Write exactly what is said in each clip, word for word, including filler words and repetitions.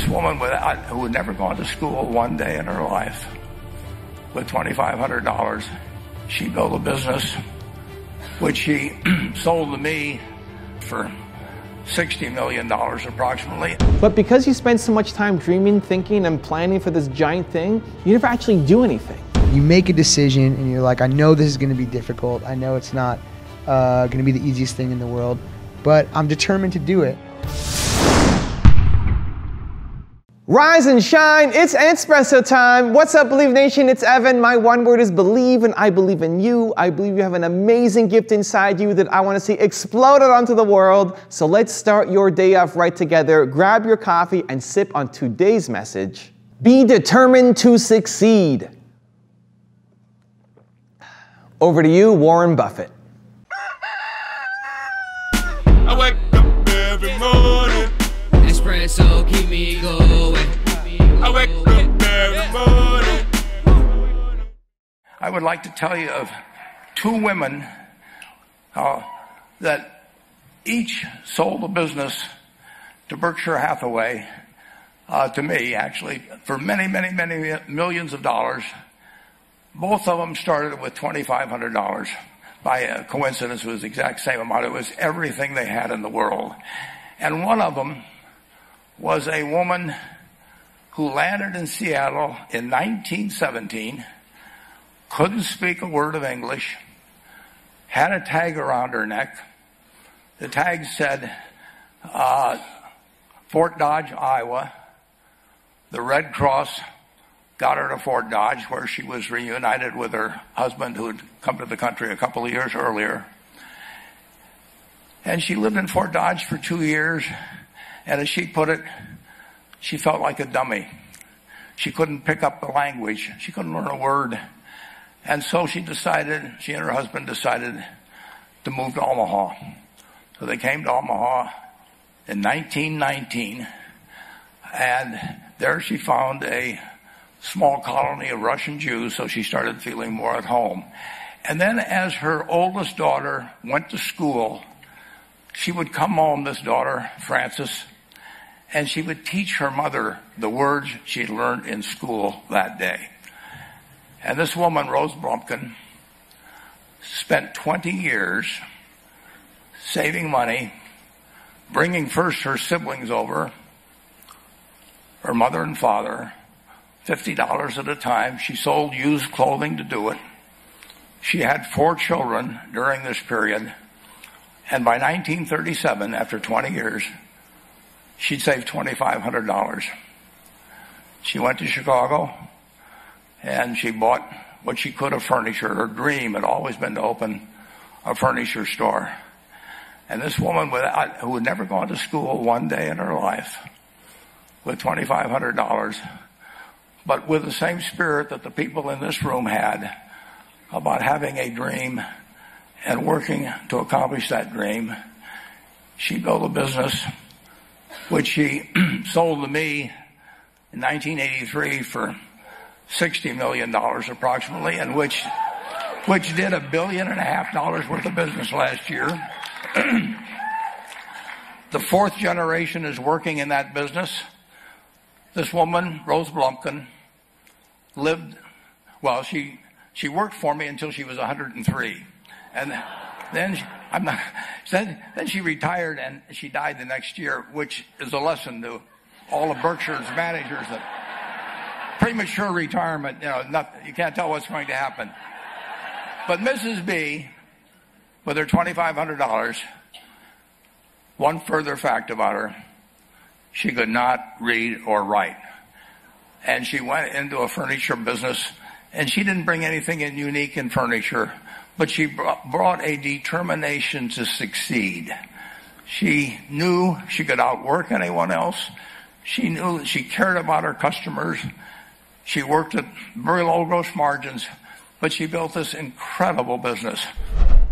this woman without, who had never gone to school one day in her life, with twenty-five hundred dollars, she built a business which she sold to me for sixty million dollars approximately. But because you spend so much time dreaming, thinking, and planning for this giant thing, you never actually do anything. You make a decision and you're like, I know this is going to be difficult. I know it's not uh, going to be the easiest thing in the world, but I'm determined to do it. Rise and shine, it's Espresso time. What's up, Believe Nation? It's Evan. My one word is believe, and I believe in you. I believe you have an amazing gift inside you that I want to see exploded onto the world. So let's start your day off right together. Grab your coffee and sip on today's message. Be determined to succeed. Over to you, Warren Buffett. I wake up every morning. Espresso, keep me going. I wake up every morning. I would like to tell you of two women uh, that each sold a business to Berkshire Hathaway, uh, to me actually, for many, many, many millions of dollars. Both of them started with twenty-five hundred dollars. By a coincidence, it was the exact same amount. It was everything they had in the world. And one of them was a woman who landed in Seattle in nineteen seventeen, couldn't speak a word of English, had a tag around her neck. The tag said, uh, Fort Dodge, Iowa. The Red Cross got her to Fort Dodge, where she was reunited with her husband who had come to the country a couple of years earlier. And she lived in Fort Dodge for two years. And as she put it, she felt like a dummy. She couldn't pick up the language. She couldn't learn a word. And so she decided, she and her husband decided to move to Omaha. So they came to Omaha in nineteen nineteen. And there she found a small colony of Russian Jews, so she started feeling more at home. And then as her oldest daughter went to school, she would come home, this daughter, Frances, and she would teach her mother the words she'd learned in school that day. And this woman, Rose Blumkin, spent twenty years saving money, bringing first her siblings over, her mother and father, fifty dollars at a time. She sold used clothing to do it. She had four children during this period. And by nineteen thirty-seven, after twenty years, she'd saved twenty-five hundred dollars. She went to Chicago, and she bought what she could of furniture. Her dream had always been to open a furniture store. And this woman, without, who had never gone to school one day in her life, with twenty-five hundred dollars, but with the same spirit that the people in this room had about having a dream and working to accomplish that dream, she built a business which she sold to me in nineteen eighty-three for sixty million dollars approximately, and which which did a billion and a half dollars worth of business last year. The fourth generation is working in that business. This woman, Rose Blumkin, lived, well, she she worked for me until she was one hundred and three. And then she, I'm not, then, then she retired, and she died the next year, which is a lesson to all of Berkshire's managers that premature retirement, you know, nothing, you can't tell what's going to happen. But Missus B, with her twenty-five hundred dollars, one further fact about her, she could not read or write. And she went into a furniture business, and she didn't bring anything in unique in furniture, but she brought a determination to succeed. She knew she could outwork anyone else. She knew she cared about her customers. She worked at very low gross margins, but she built this incredible business.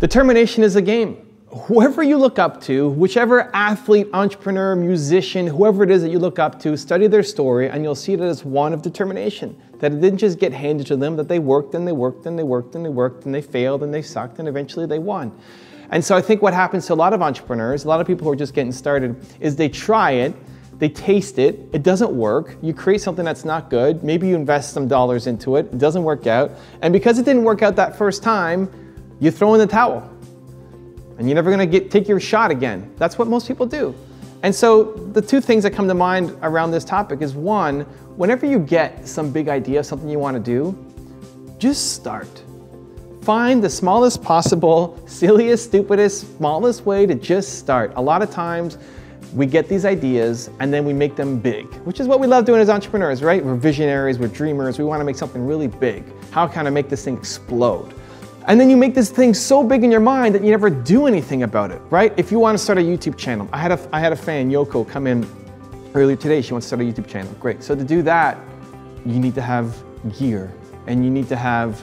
Determination is a game. Whoever you look up to, whichever athlete, entrepreneur, musician, whoever it is that you look up to, study their story, and you'll see that it's one of determination. That it didn't just get handed to them, that they worked and they worked and they worked and they worked and they failed and they sucked and eventually they won. And so I think what happens to a lot of entrepreneurs, a lot of people who are just getting started, is they try it, They taste it, it doesn't work, you create something that's not good, maybe you invest some dollars into it, it doesn't work out, and because it didn't work out that first time, you throw in the towel. And you're never gonna get, take your shot again. That's what most people do. And so the two things that come to mind around this topic is, one, whenever you get some big idea, something you wanna do, just start. Find the smallest possible, silliest, stupidest, smallest way to just start. A lot of times, we get these ideas and then we make them big, which is what we love doing as entrepreneurs, right? We're visionaries, we're dreamers, we wanna make something really big. How can I make this thing explode? And then you make this thing so big in your mind that you never do anything about it, right? If you wanna start a YouTube channel, I had a, I had a fan, Yoko, come in earlier today, she wants to start a YouTube channel, great. So to do that, you need to have gear and you need to have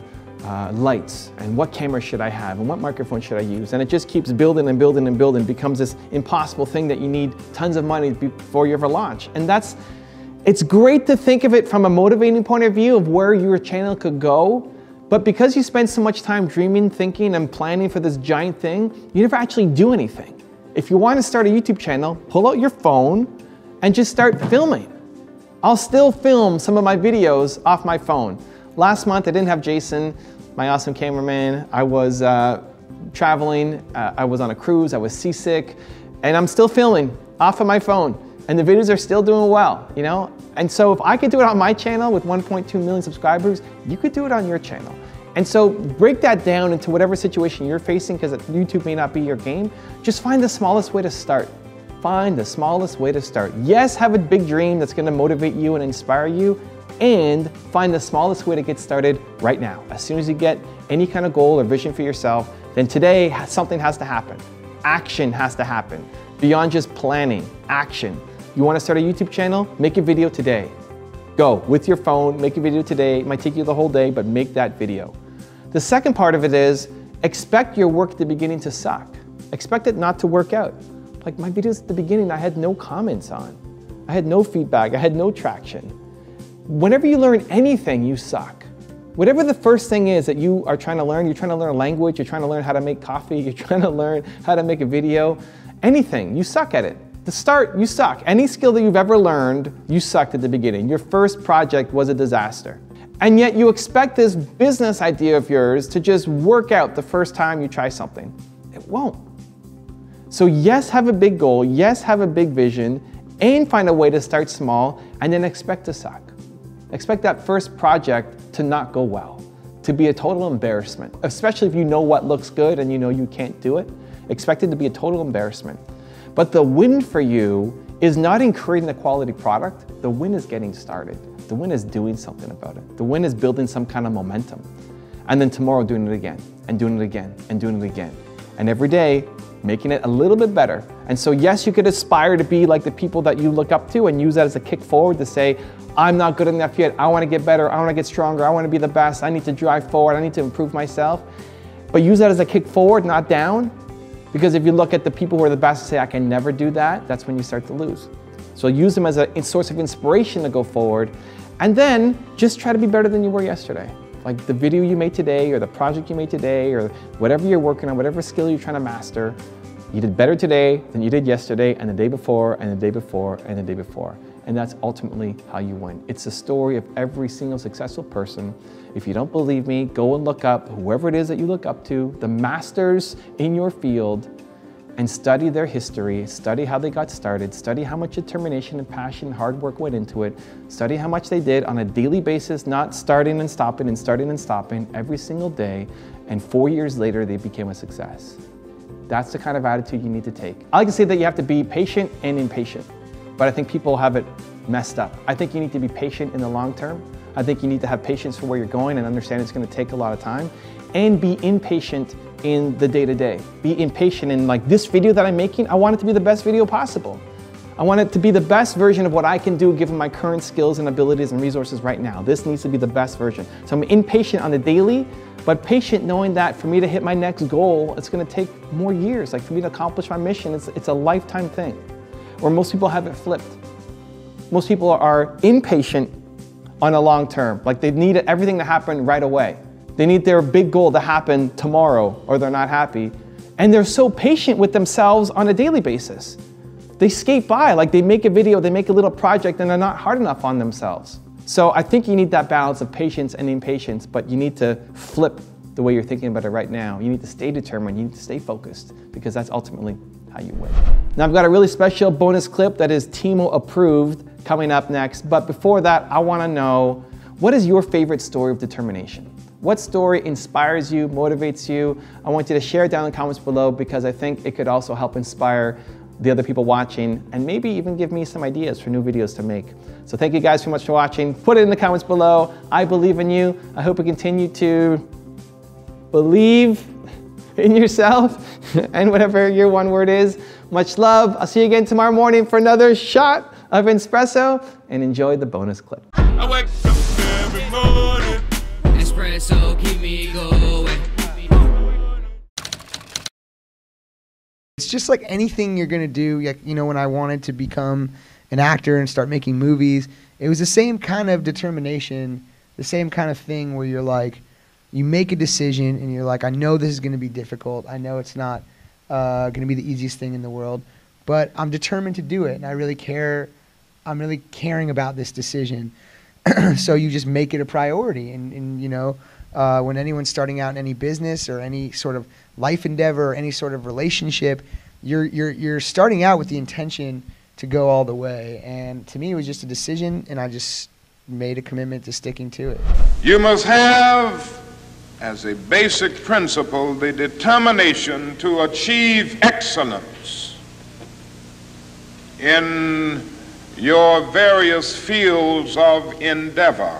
Uh, lights, and what camera should I have, and what microphone should I use, and it just keeps building and building and building, becomes this impossible thing that you need tons of money before you ever launch. And that's, it's great to think of it from a motivating point of view of where your channel could go, but because you spend so much time dreaming, thinking, and planning for this giant thing, you never actually do anything. If you want to start a YouTube channel, pull out your phone and just start filming. I'll still film some of my videos off my phone. Last month, I didn't have Jason, my awesome cameraman. I was uh, traveling, uh, I was on a cruise, I was seasick, and I'm still filming off of my phone, and the videos are still doing well, you know? And so if I could do it on my channel with one point two million subscribers, you could do it on your channel. And so break that down into whatever situation you're facing, because YouTube may not be your game. Just find the smallest way to start. Find the smallest way to start. Yes, have a big dream that's gonna motivate you and inspire you, and find the smallest way to get started right now. As soon as you get any kind of goal or vision for yourself, then today something has to happen. Action has to happen. Beyond just planning, action. You want to start a YouTube channel? Make a video today. Go with your phone, make a video today. It might take you the whole day, but make that video. The second part of it is, expect your work at the beginning to suck. Expect it not to work out. Like my videos at the beginning, I had no comments on. I had no feedback, I had no traction. Whenever you learn anything, you suck. Whatever the first thing is that you are trying to learn, you're trying to learn a language, you're trying to learn how to make coffee, you're trying to learn how to make a video, anything, you suck at it. To start, you suck. Any skill that you've ever learned, you sucked at the beginning. Your first project was a disaster. And yet you expect this business idea of yours to just work out the first time you try something. It won't. So yes, have a big goal, yes, have a big vision, and find a way to start small, and then expect to suck. Expect that first project to not go well, to be a total embarrassment, especially if you know what looks good and you know you can't do it. Expect it to be a total embarrassment. But the win for you is not in creating a quality product. The win is getting started. The win is doing something about it. The win is building some kind of momentum. And then tomorrow doing it again, and doing it again, and doing it again. And every day, making it a little bit better. And so yes, you could aspire to be like the people that you look up to and use that as a kick forward to say, I'm not good enough yet, I wanna get better, I wanna get stronger, I wanna be the best, I need to drive forward, I need to improve myself. But use that as a kick forward, not down, because if you look at the people who are the best and say, I can never do that, that's when you start to lose. So use them as a source of inspiration to go forward, and then just try to be better than you were yesterday. Like the video you made today, or the project you made today, or whatever you're working on, whatever skill you're trying to master, you did better today than you did yesterday, and the day before, and the day before, and the day before. And that's ultimately how you win. It's the story of every single successful person. If you don't believe me, go and look up whoever it is that you look up to, the masters in your field, and study their history, study how they got started, study how much determination and passion and hard work went into it, study how much they did on a daily basis, not starting and stopping and starting and stopping every single day, and four years later they became a success. That's the kind of attitude you need to take. I like to say that you have to be patient and impatient, but I think people have it messed up. I think you need to be patient in the long term. I think you need to have patience for where you're going and understand it's gonna take a lot of time, and be impatient in the day-to-day. Be impatient in like this video that I'm making, I want it to be the best video possible. I want it to be the best version of what I can do given my current skills and abilities and resources right now. This needs to be the best version. So I'm impatient on the daily, but patient knowing that for me to hit my next goal, it's gonna take more years. Like for me to accomplish my mission, it's, it's a lifetime thing. Or most people have it flipped. Most people are impatient on a long term. Like they need everything to happen right away. They need their big goal to happen tomorrow or they're not happy. And they're so patient with themselves on a daily basis. They skate by, like they make a video, they make a little project, and they're not hard enough on themselves. So I think you need that balance of patience and impatience, but you need to flip the way you're thinking about it right now. You need to stay determined, you need to stay focused, because that's ultimately how you win. Now I've got a really special bonus clip that is T M O approved coming up next, but before that, I wanna know, what is your favorite story of determination? What story inspires you, motivates you? I want you to share it down in the comments below, because I think it could also help inspire the other people watching, and maybe even give me some ideas for new videos to make. So thank you guys so much for watching. Put it in the comments below. I believe in you. I hope you continue to believe in yourself and whatever your one word is. Much love. I'll see you again tomorrow morning for another shot of espresso, and enjoy the bonus clip. I wake up every morning. Espresso, keep me going. It's just like anything you're gonna do. Like, you know, when I wanted to become an actor and start making movies, it was the same kind of determination, the same kind of thing where you're like, you make a decision and you're like, I know this is gonna be difficult. I know it's not uh, gonna be the easiest thing in the world, but I'm determined to do it, and I really care. I'm really caring about this decision. So you just make it a priority, and, and you know. Uh, when anyone's starting out in any business or any sort of life endeavor or any sort of relationship, you're, you're, you're starting out with the intention to go all the way. And to me, it was just a decision, and I just made a commitment to sticking to it. You must have, as a basic principle, the determination to achieve excellence in your various fields of endeavor.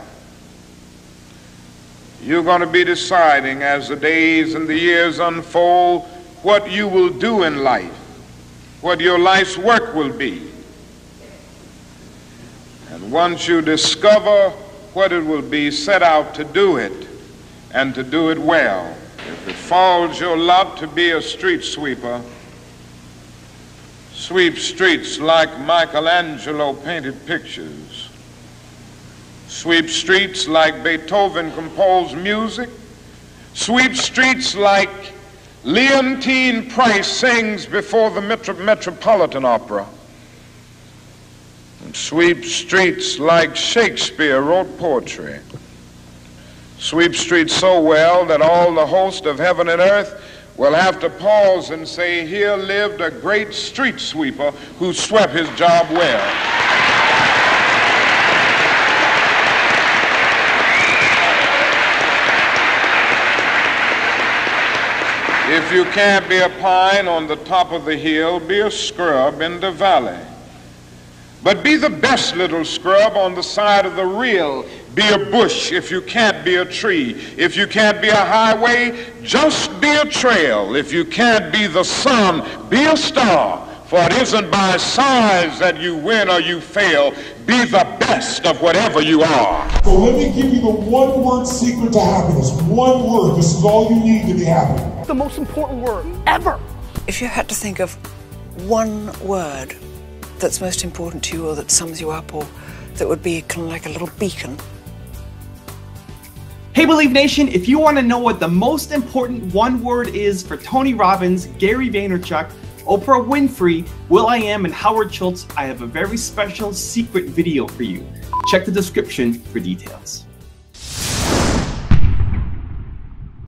You're going to be deciding, as the days and the years unfold, what you will do in life, what your life's work will be. And once you discover what it will be, set out to do it, and to do it well. If it falls your lot to be a street sweeper, sweep streets like Michelangelo painted pictures. Sweep streets like Beethoven composed music. Sweep streets like Leontine Price sings before the Metro Metropolitan Opera. And sweep streets like Shakespeare wrote poetry. Sweep streets so well that all the host of heaven and earth will have to pause and say, here lived a great street sweeper who swept his job well. If you can't be a pine on the top of the hill, be a scrub in the valley. But be the best little scrub on the side of the reel. Be a bush if you can't be a tree. If you can't be a highway, just be a trail. If you can't be the sun, be a star. For it isn't by size that you win or you fail. Be the best of whatever you are. So let me give you the one word secret to happiness. One word. This is all you need to be happy. The most important word ever. If you had to think of one word that's most important to you, or that sums you up, or that would be kind of like a little beacon. Hey Believe Nation, if you want to know what the most important one word is for Tony Robbins, Gary Vaynerchuk, Oprah Winfrey, will dot i am, and Howard Schultz, I have a very special secret video for you. Check the description for details.